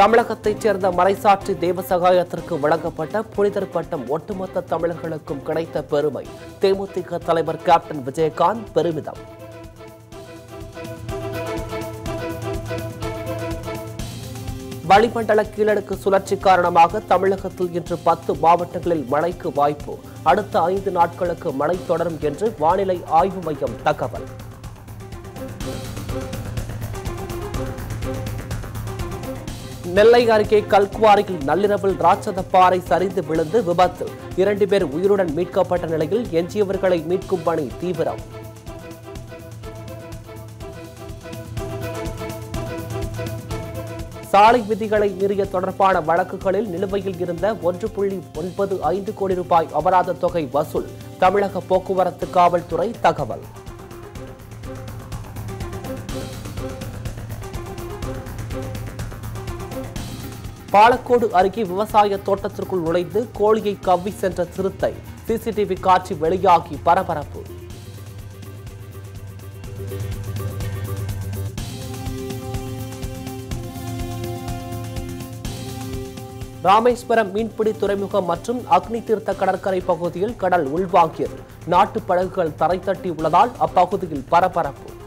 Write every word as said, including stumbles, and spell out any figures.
தமிழகத்தைச் சேர்ந்த மலைசாற்றி தேவசகாயத்திற்கு வழங்கப்பட்ட புனிதர் பட்டம் ஒட்டுமொத்த தமிழர்களுக்கும் கிடைத்த பெருமை தேமுதிக தலைவர் கேப்டன் விஜயகாந்த் பெருமிதம். வளிமண்டல கீழடுக்கு சுழற்சி காரணமாக தமிழகத்தில் இன்று பத்து மாவட்டங்களில் மழைக்கு வாய்ப்பு. அடுத்த ஐந்து நாட்களுக்கு மழை தொடரும் என்று வானிலை ஆய்வு மையம் தகவல். நெல்லை அருகே கல்குவாரியில் நள்ளிரவில் ராட்சத பாறை சரிந்து விழுந்து விபத்து. இரண்டு பேர் உயிருடன் மீட்கப்பட்ட நிலையில் எஞ்சியவர்களை மீட்கும் பணி தீவிரம். சாலை விதிகளை மீறிய தொடர்பான வழக்குகளில் நிலுவையில் இருந்த ஒன்று புள்ளி ஒன்பது ஐந்து கோடி ரூபாய் அபராத தொகை வசூல். தமிழக போக்குவரத்து காவல்துறை தகவல். பாலக்கோடு அருகே விவசாய தோட்டத்திற்குள் நுழைந்து கோழியை கவ்வி சென்ற சிறுத்தை. சிசிடிவி காட்சி வெளியாகி பரபரப்பு. ராமேஸ்வரம் மீன்பிடி துறைமுகம் மற்றும் அக்னி தீர்த்த கடற்கரை பகுதியில் கடல் உள்வாங்கியது. நாட்டு படகுகள் தரைத்தட்டி உள்ளதால் அப்பகுதியில் பரபரப்பு.